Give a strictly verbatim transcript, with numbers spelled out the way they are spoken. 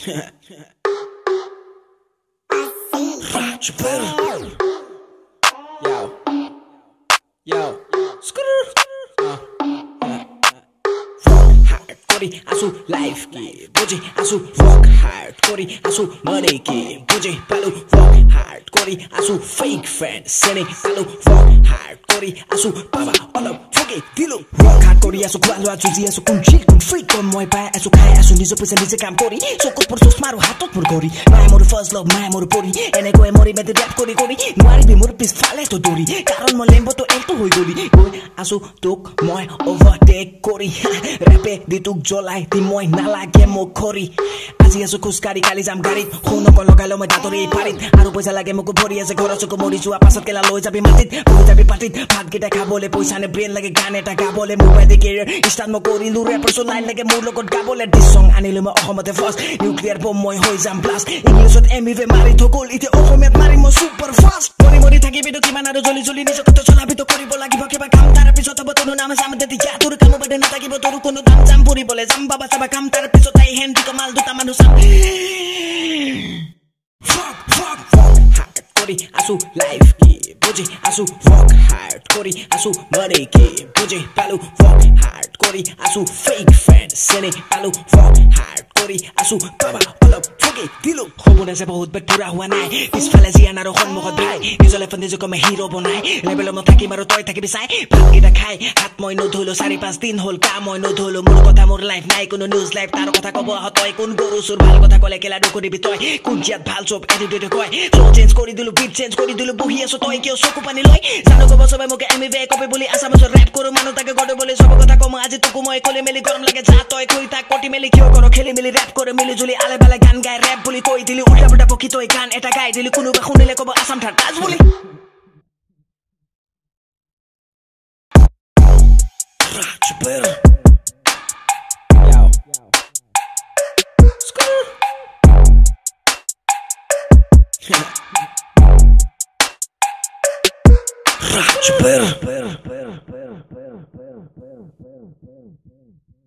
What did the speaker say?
Yo, yo, scooter, uh, uh, rock hard, Cody, I saw life key, budget, I saw rock hard, Cody, I saw money key, budget, palu, rock hard, Cody, I saw fake friends, silly, palu, rock hard, Cody, I saw Baba, all up, fuck it, deal, rock hard, Cody, I saw Guadalua, Suzy, I saw Kunchik, Freak on my pie, I saw Kai, I saw Nizopus and Nizakam, Cody, so good for so smart, hot up for Cody, my more first love, my more body, and I go and more met the rap, Cody, Cody, Mari, be more peace, Faleto, Dori, Caron, Molembo, to Elto, Hogoli, Asu, took my overtake, Cody, Rape, they took Jolai, Timoy, Nala, Gemo, Cody, Asiasu Kuskari, Kalizam, Gari, Hono, Colocalo, Medatori, Parit, Aruposa, Lagemokori, as a Coro, Sokomori, to a pass of Kelalois, Abi Matit, Abi Patit, Packet, a Cabole, Poison, a brain like a Ganet, a Cabole, Mubadi, Istan Mokori, Lure, person. Like a mood got gabble at this song, Aniluma Ohoma the first nuclear bomb, my hoizam blast. English with M V Marito Gol, it Ohomia Marimo super fast. Mori Mori Takibi to Kimana Zoli Zoli, Nisoto Solabito Koribola, Gibaka, Tarapisota, Botonam, Samantha, Turkamo, but Nataki, Botorukono, Zamburibole, Zambaba, Sabakam, Tarapisota, Henry, Kamaldo, Tamanusam. Fuck, fuck, fuck, Cody, Asu, life, Budgie, Asu, rock hard, Cody, Asu, money, Budgie, Palu, rock hard, Cody, Asu, fake friend, Sene, Palu, rock hard, Cody, Asu, Baba, all up, Foggy, Dilo, Homo, as about Betura, one eye, this fallacy, and I don't want to die, this elephant is a hero, Bonai, level of Taki Marotoi, Taki Bisai, Pakita Kai, Hatmoy, no Dolo, Saripas, Din, Holkamo, no Dolo, Murkota, more life, Naikon, news life, Tarokatako, Hotoi, Kun Guru, Surbal, Kotako, Kelako, Bitoi, Kunjat, Palsop, edited the coin, so change, Cody, Dulu, Pit, change, Cody, Dulu, Buhi, so Toy, Sokupani Loy, Sanokobo, Sobemoke, M V, Copibuli, Asamos, Rap, Kurumano, Takabole, Sokotacoma, Azitukumoi, Colimelicorum, like a Zato, Kuita, Cotimelikio, Kelimili, Rap, Corimilizuli, Alabala, Gangai, Rap, Bully, Toy, Dili, Ultra, Pokito, Kan, Etakai, Dilikunu, Hunileko, Asam, Tazuli. Yo. Score. Rach, better, better, better, better, better, better, better, better, better, better.